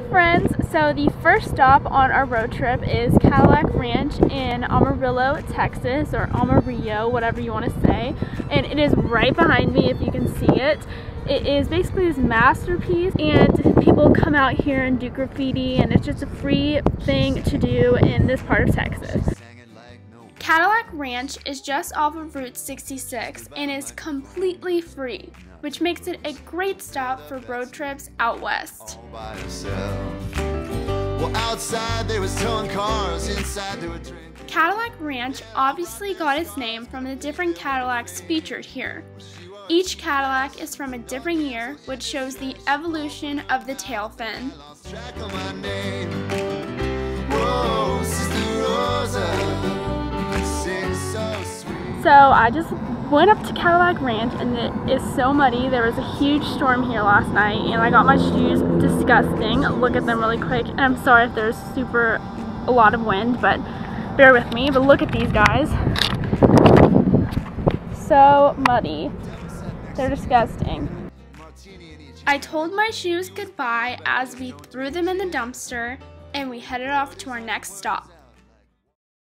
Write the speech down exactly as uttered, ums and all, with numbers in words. Hey friends, so the first stop on our road trip is Cadillac Ranch in Amarillo, Texas, or Amarillo, whatever you want to say, and it is right behind me if you can see it. It is basically this masterpiece, and people come out here and do graffiti, and it's just a free thing to do in this part of Texas. Cadillac Ranch is just off of Route sixty-six and is completely free, which makes it a great stop for road trips out west. Cadillac Ranch obviously got its name from the different Cadillacs featured here. Each Cadillac is from a different year, which shows the evolution of the tail fin. So I just went up to Cadillac Ranch, and it is so muddy. There was a huge storm here last night, and I got my shoes disgusting. Look at them really quick, and I'm sorry if there's super a lot of wind, but bear with me. But look at these guys. So muddy. They're disgusting. I told my shoes goodbye as we threw them in the dumpster, and we headed off to our next stop.